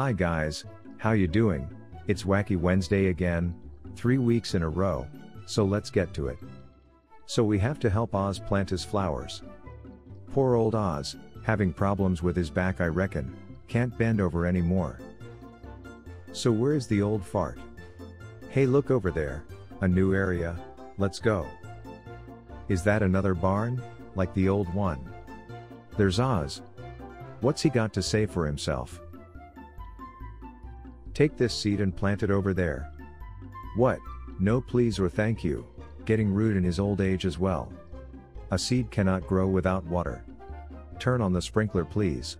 Hi guys, how you doing? It's Wacky Wednesday again, 3 weeks in a row, so let's get to it. So we have to help Oz plant his flowers. Poor old Oz, having problems with his back I reckon, can't bend over anymore. So where is the old fart? Hey look over there, a new area, let's go. Is that another barn, like the old one? There's Oz. What's he got to say for himself? Take this seed and plant it over there. What? No please or thank you, getting rude in his old age as well. A seed cannot grow without water. Turn on the sprinkler please.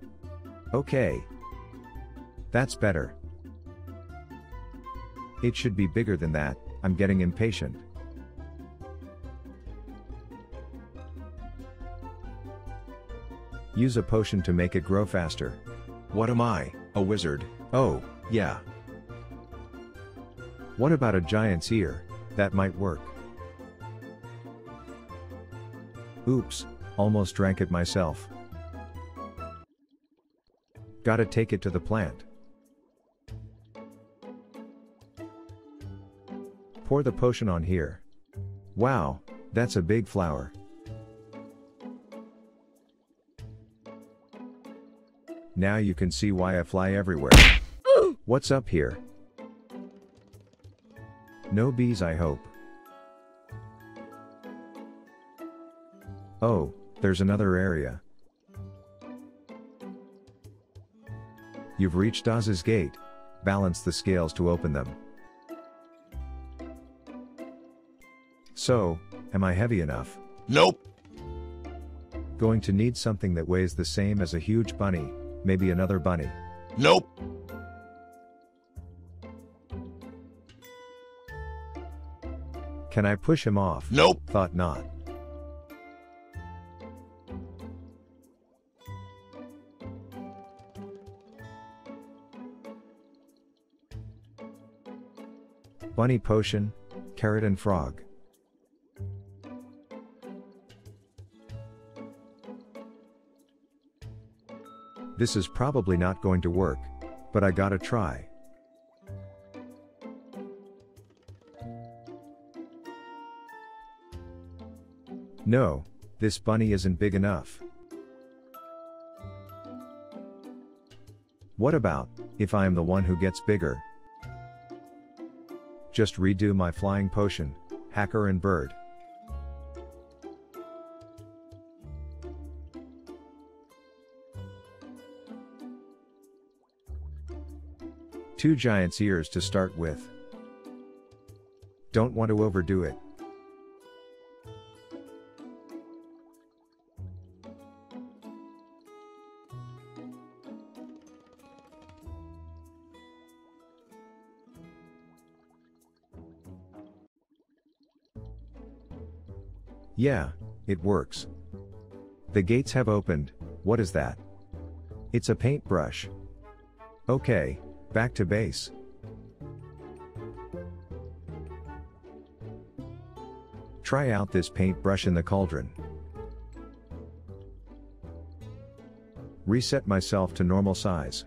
Okay. That's better. It should be bigger than that, I'm getting impatient. Use a potion to make it grow faster. What am I, a wizard? Oh, yeah. What about a giant's ear? That might work. Oops, almost drank it myself. Gotta take it to the plant. Pour the potion on here. Wow, that's a big flower. Now you can see why I fly everywhere. What's up here? No bees I hope. Oh, there's another area. You've reached Oz's gate. Balance the scales to open them. So, am I heavy enough? Nope. Going to need something that weighs the same as a huge bunny. Maybe another bunny. Nope. Can I push him off? Nope. Thought not. Bunny potion, carrot and frog. This is probably not going to work, but I gotta try. No, this bunny isn't big enough. What about, if I am the one who gets bigger? Just redo my flying potion, hacker and bird. Two giant's ears to start with. Don't want to overdo it. Yeah, it works. The gates have opened. What is that? It's a paintbrush. Okay. Back to base. Try out this paintbrush in the cauldron. Reset myself to normal size.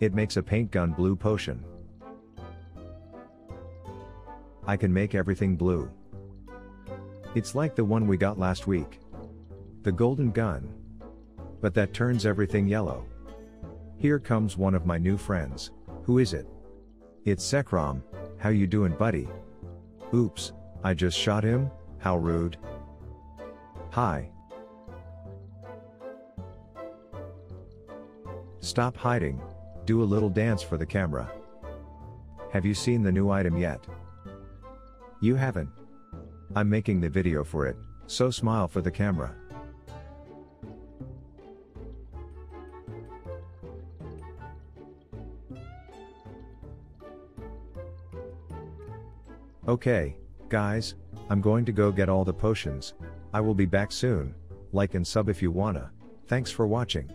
It makes a paint gun blue potion. I can make everything blue. It's like the one we got last week. The golden gun. But that turns everything yellow. Here comes one of my new friends. Who is it? It's Sekrom. How you doing buddy? Oops, I just shot him, how rude. Hi. Stop hiding, do a little dance for the camera. Have you seen the new item yet? You haven't. I'm making the video for it, so smile for the camera. Okay, guys, I'm going to go get all the potions. I will be back soon. Like and sub if you wanna. Thanks for watching.